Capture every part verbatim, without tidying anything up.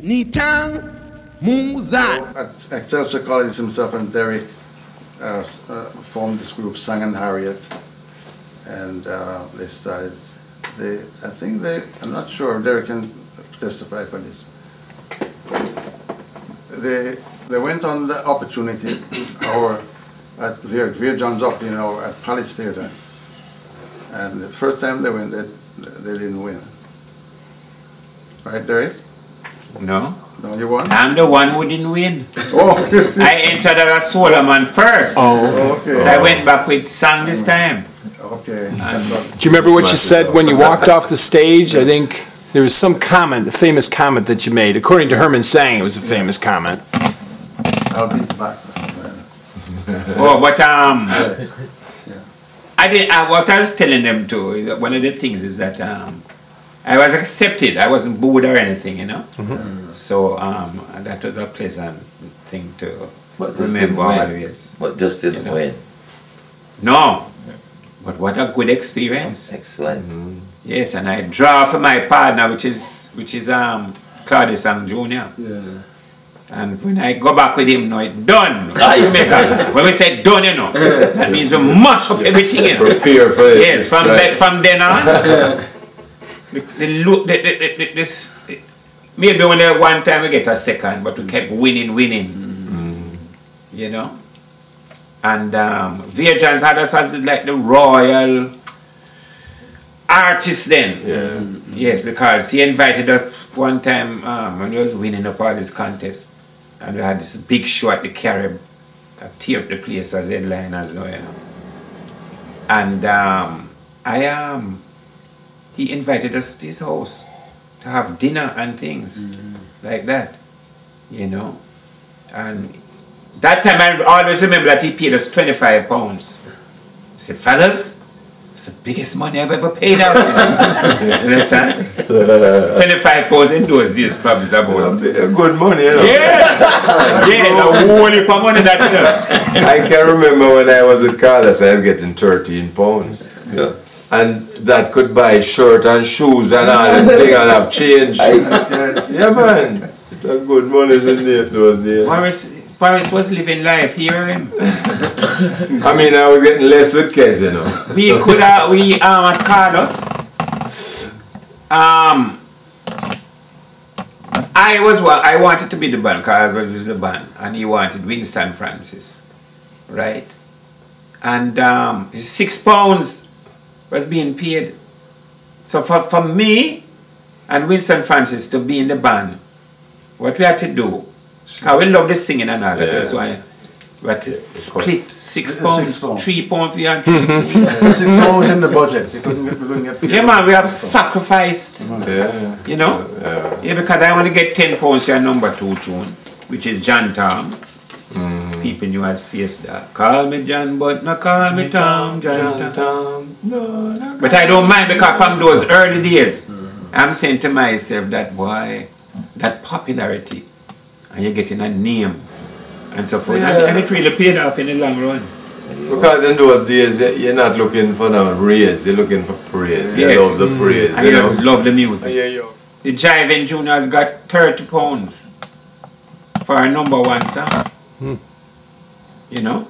Nitang Mungzat. So, Excelsior College himself and Derrick uh, uh, formed this group, Sang and Harriott, and uh, they started. They, I think they. I'm not sure. Derrick can testify for this. They they went on the opportunity hour at Vere John's Opinion hour at Palace Theatre, and the first time they went, they, they didn't win. Right, Derrick? No. No, you won? I'm the one who didn't win. Oh. I entered as Solomon first. Oh, okay. So I went back with Sang this time. Okay. Do you remember what you said when you walked off the stage? I think there was some comment, a famous comment that you made. According to Herman Sang, it was a famous yeah. comment. I'll be back. Oh, but um, yeah. I did. Uh, what I was telling them too, one of the things is that um, I was accepted. I wasn't booed or anything, you know. Mm-hmm. So um, that was a pleasant thing to but remember always. But just didn't you know? win. No. But what a good experience! Excellent. Mm-hmm. Yes, and I draw for my partner, which is which is um Claudius Sang Junior Yeah. And when I go back with him, no, it's done. When we say done, you know, that means we mash up everything. You know. Prepare for it. Yes, from right. from then on. the, the look, the, the, the, the, this maybe only one time we get a second, but we kept winning, winning. Mm-hmm. You know. And um, Virgins had us as like the royal artist then. Yeah. Yes, because he invited us one time um, when he was winning up all this contest. And we had this big show at the Carib that teared the place as headliners. You know. And um, I um, he invited us to his house to have dinner and things mm-hmm. like that. You know? And that time I always remember that he paid us twenty-five pounds. I said, fellas, it's the biggest money I've ever paid out. You know? Understand? twenty-five pounds in those days probably about good money, you know. Yeah. Yeah, the whole heap of money that you know. I can remember when I was at Carlos, I was getting thirteen pounds. Yeah. And that could buy shirt and shoes and all that thing and have change. I, yeah man. That good money is in there those days. Maurice, Maurice was living life, hear him. I mean, I was getting less with Kez, you know. We could have, uh, we, um, at Carlos, um, I was, well, I wanted to be the band, Carlos was the band, and he wanted Winston Francis, right? And um, six pounds was being paid. So for, for me and Winston Francis to be in the band, what we had to do, because we love the singing and all that. Yeah. That's why we had to split six pounds, six three pounds for you and three pounds. Yeah, six pounds in the budget. You couldn't get, couldn't get yeah, man, we have sacrificed. Yeah. You know? Yeah. Yeah, because I want to get ten pounds for your number two tune, which is John Tom. Mm. People knew as Fiesta. Call me John, but not call me Tom. John, John Tom. No, no, but I don't mind because from those early days, mm. I'm saying to myself that boy, that popularity. And you're getting a name and so forth. Yeah. And it really paid off in the long run. Because in those days, you're not looking for no raise, you're looking for praise. Yes. You love the praise. Mm. You, and you know? Love the music. Yeah, yeah. The Jiving Juniors got thirty pounds for a number one song. Mm. You know?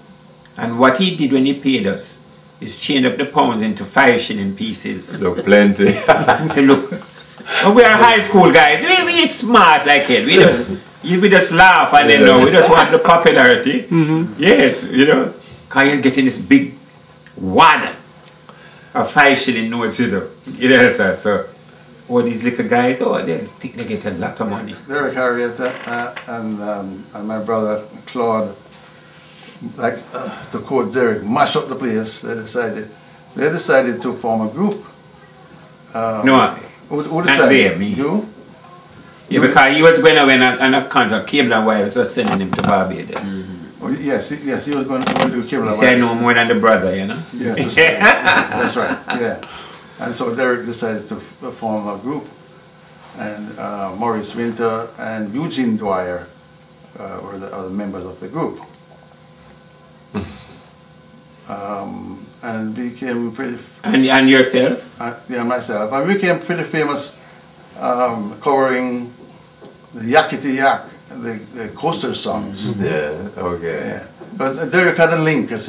And what he did when he paid us is change up the pounds into five shilling pieces. Look, plenty. To look. But we are high school guys. We, we smart like hell. We just. You we just laugh and then no, we just want the popularity. Mm-hmm. Yes, you know. Because you're getting this big wad of five shilling notes, you know. You know, sir. So, all these little guys, oh, they think they get a lot of money. Derrick Harriott uh, and, um, and my brother Claude, like uh, to quote Derrick, mash up the place. They decided, they decided to form a group. Uh, no, who, who decided? And they, me. You? Yeah, because he was going away and a, and a contract came down while I was just sending him to Barbados. Mm-hmm. Oh, yes, yes, he was going to do Cable and Wife. He said no more than the brother, you know? Yeah, that's, that's right, yeah. And so Derrick decided to form a group. And uh, Maurice Winter and Eugene Dwyer uh, were the other members of the group. um, and became pretty... And, and yourself? Uh, yeah, myself. And we became pretty famous. um, covering the Yakety Yak, the, the Coaster songs. Yeah, okay. Yeah. But Derrick had a link, because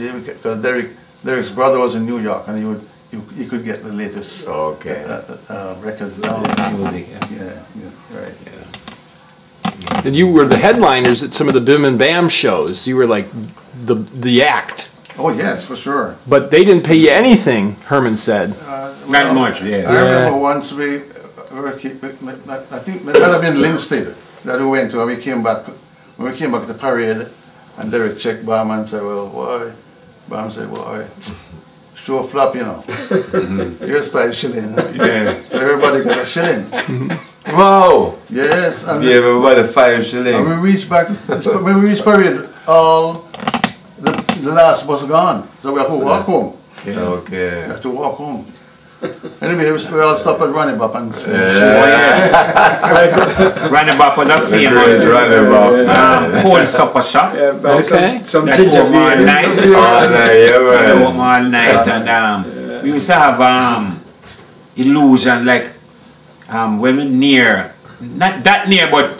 Derrick, Derrick's brother was in New York, and he would he, he could get the latest okay. uh, uh, uh, records down. Yeah, yeah, yeah, right. Yeah. And you were the headliners at some of the Bim and Bam shows. You were like the the act. Oh yes, for sure. But they didn't pay you anything, Herman said. Uh, well, not much. Yeah. I remember once we, I think it might have been Lindstead that we went to, and we came back. When we came back to the parade, and Derrick checked Bam and said, "Well, why?" Bam said, "Well, why? Show flop, you know. Here's five shilling. Yeah. So everybody got a shilling. Mm-hmm. Wow. Yes. And yeah, everybody five shilling. And we reached back. When we reached parade, all. The, the last bus gone, so we have to walk home. Yeah. Okay. We have to walk home. Anyway, we all stopped at Ronnie Bop and Spanish. Yeah. Oh, yes. Ronnie Bop was not famous. Ronnie Bop. Cold supper shop. Yeah, okay. Some, some ginger beer. All night. All night, yeah, man. We all night, and um, yeah. we used to have um, illusion, like, um, when we're near, not that near, but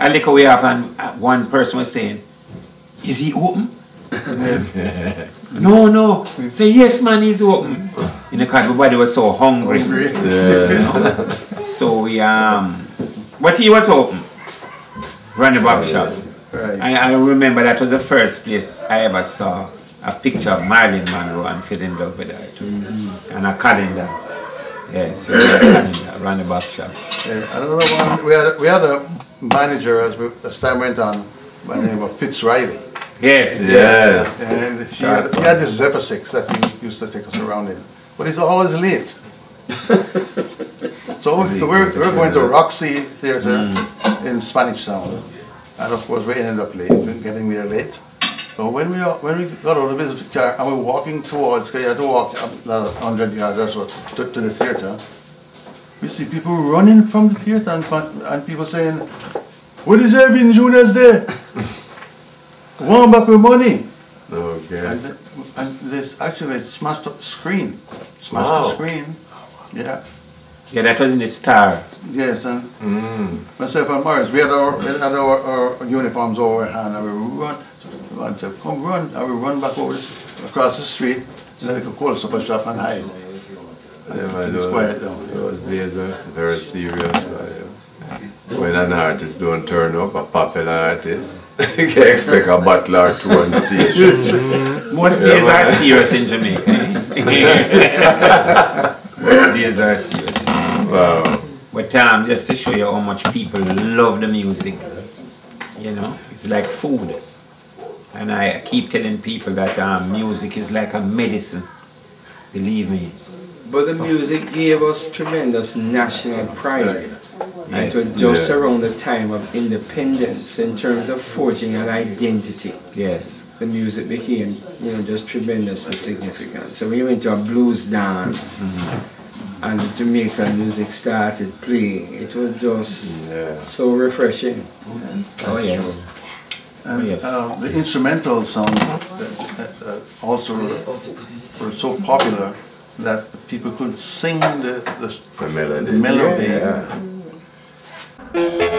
a little we have, and one person was saying, is he open? No, no. Say yes, man. He's open. You know, cause everybody was so hungry. hungry. Yeah. You know? So we um, but he was open. Ronnie Bop shop. Right. I, I remember that was the first place I ever saw a picture of Marilyn Monroe and fell in love with her too, mm-hmm. and a calendar. Yeah, so a calendar. Ronnie Bop shop. Yes. Another one. We had we had a manager as we, as time went on by the name of Fitz Riley. Yes, yes. And he had, he had this Zephyr six that he used to take us around in. But he's always late. So we're, we're going to Roxy Theatre mm. in Spanish Town. And of course we ended up late, getting there late. So when we, when we got out of his car and we were walking towards, because you had to walk another one hundred yards or so to, to the theatre, we see people running from the theatre and, and people saying, "What is Jiving Juniors there? One back with money." Okay. And, the, and this actually smashed up the screen. Smashed wow. the screen. Yeah. Yeah, that was in the Star. Yes, and mm. myself and Maurice, we had our we had our, our uniforms over hand, and we run. And said, "Come run," and we run back over this, across the street, so that we could call super shop and hide. Yeah, and it was quiet down. Those days were very serious. Right? When an artist don't turn up, a popular artist, you can expect a battle or two on stage. Most yeah, days man. are serious in Jamaica. Most days are serious in Jamaica. Wow. But um, just to show you how much people love the music, you know, it's like food. And I keep telling people that um, music is like a medicine, believe me. But the music gave us tremendous national pride. Yes. It was just yeah. around the time of independence in terms of forging an identity. Yes. The music became, you know, just tremendously significant. So we went to a blues dance mm-hmm. and the Jamaican music started playing. It was just yeah. so refreshing. Yes. Oh, yes. And, oh, yes. Uh, the instrumental songs uh, uh, also were so popular that people could sing the, the, the melody. The melody. Yeah. Thank you.